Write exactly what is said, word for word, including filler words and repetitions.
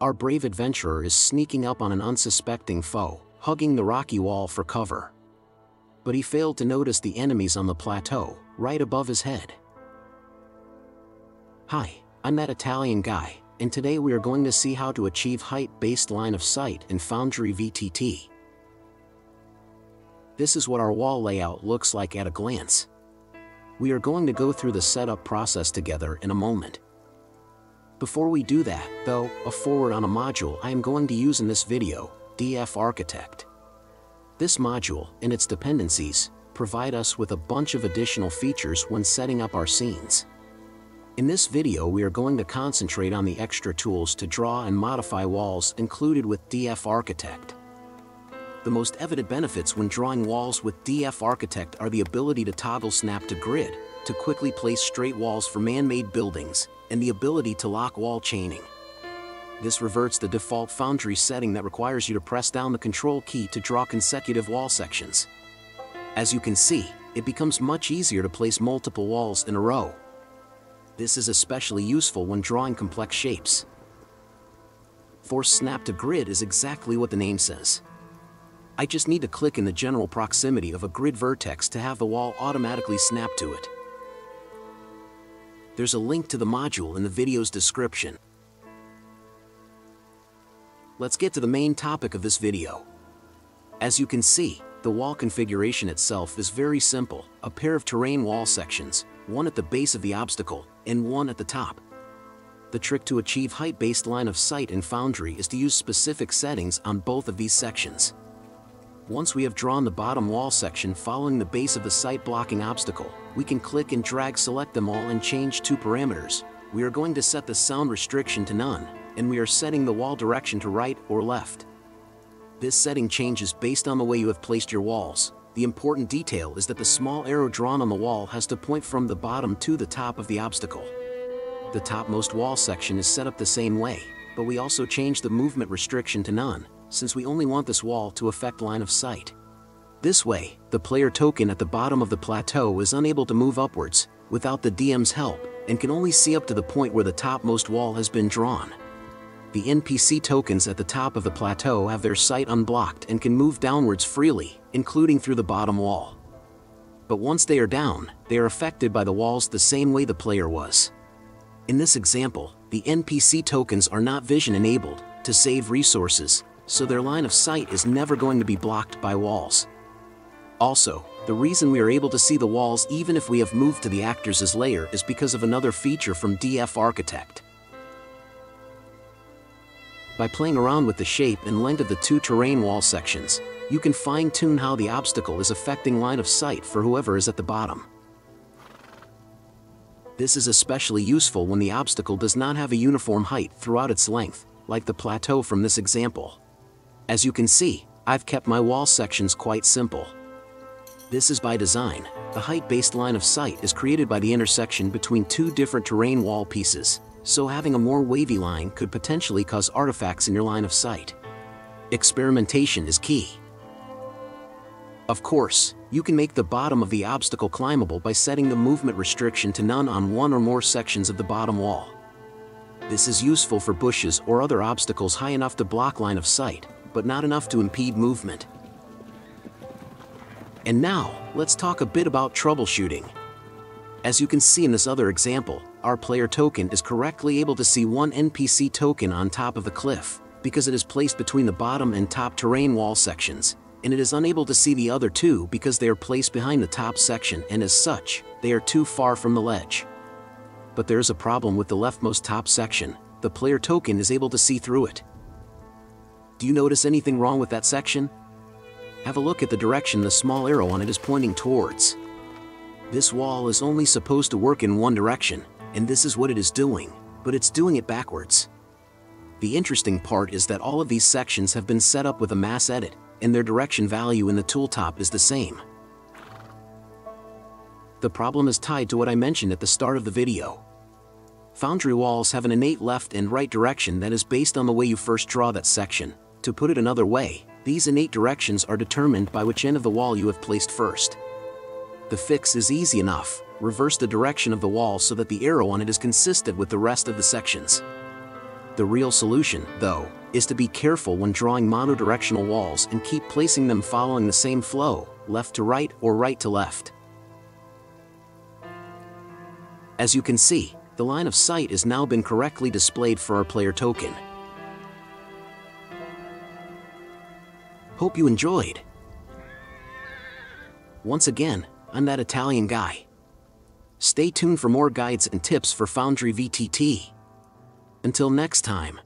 our brave adventurer is sneaking up on an unsuspecting foe, hugging the rocky wall for cover. But he failed to notice the enemies on the plateau, right above his head. Hi, I'm That Italian Guy, and today we are going to see how to achieve height-based line of sight in Foundry V T T. This is what our wall layout looks like at a glance. We are going to go through the setup process together in a moment. Before we do that, though, a forward on a module I am going to use in this video, D F Architect. This module, and its dependencies, provide us with a bunch of additional features when setting up our scenes. In this video we are going to concentrate on the extra tools to draw and modify walls included with D F Architect. The most evident benefits when drawing walls with D F Architect are the ability to toggle snap to grid, to quickly place straight walls for man-made buildings, and the ability to lock wall chaining. This reverts the default Foundry setting that requires you to press down the control key to draw consecutive wall sections. As you can see, it becomes much easier to place multiple walls in a row. This is especially useful when drawing complex shapes. Force snap to grid is exactly what the name says. I just need to click in the general proximity of a grid vertex to have the wall automatically snap to it. There's a link to the module in the video's description. Let's get to the main topic of this video. As you can see, the wall configuration itself is very simple, a pair of terrain wall sections, one at the base of the obstacle, and one at the top. The trick to achieve height-based line of sight in Foundry is to use specific settings on both of these sections. Once we have drawn the bottom wall section following the base of the sight-blocking obstacle, we can click and drag select them all and change two parameters. We are going to set the sound restriction to none, and we are setting the wall direction to right or left. This setting changes based on the way you have placed your walls. The important detail is that the small arrow drawn on the wall has to point from the bottom to the top of the obstacle. The topmost wall section is set up the same way, but we also change the movement restriction to none, since we only want this wall to affect line of sight. This way, the player token at the bottom of the plateau is unable to move upwards, without the D M's help, and can only see up to the point where the topmost wall has been drawn. The N P C tokens at the top of the plateau have their sight unblocked and can move downwards freely, including through the bottom wall. But once they are down, they are affected by the walls the same way the player was. In this example, the N P C tokens are not vision-enabled, to save resources, so their line of sight is never going to be blocked by walls. Also, the reason we are able to see the walls even if we have moved to the actors as layer is because of another feature from D F Architect. By playing around with the shape and length of the two terrain wall sections, you can fine-tune how the obstacle is affecting line of sight for whoever is at the bottom. This is especially useful when the obstacle does not have a uniform height throughout its length, like the plateau from this example. As you can see, I've kept my wall sections quite simple. This is by design. The height-based line of sight is created by the intersection between two different terrain wall pieces, so having a more wavy line could potentially cause artifacts in your line of sight. Experimentation is key. Of course, you can make the bottom of the obstacle climbable by setting the movement restriction to none on one or more sections of the bottom wall. This is useful for bushes or other obstacles high enough to block line of sight, but not enough to impede movement. And now, let's talk a bit about troubleshooting. As you can see in this other example, our player token is correctly able to see one N P C token on top of the cliff, because it is placed between the bottom and top terrain wall sections, and it is unable to see the other two because they are placed behind the top section and as such, they are too far from the ledge. But there is a problem with the leftmost top section. The player token is able to see through it. Do you notice anything wrong with that section? Have a look at the direction the small arrow on it is pointing towards. This wall is only supposed to work in one direction, and this is what it is doing, but it's doing it backwards. The interesting part is that all of these sections have been set up with a mass edit, and their direction value in the tooltop is the same. The problem is tied to what I mentioned at the start of the video. Foundry walls have an innate left and right direction that is based on the way you first draw that section. To put it another way, these innate directions are determined by which end of the wall you have placed first. The fix is easy enough. Reverse the direction of the wall so that the arrow on it is consistent with the rest of the sections. The real solution, though, is to be careful when drawing monodirectional walls and keep placing them following the same flow, left to right or right to left. As you can see, the line of sight has now been correctly displayed for our player token. Hope you enjoyed. Once again, I'm That Italian Guy. Stay tuned for more guides and tips for Foundry V T T. Until next time.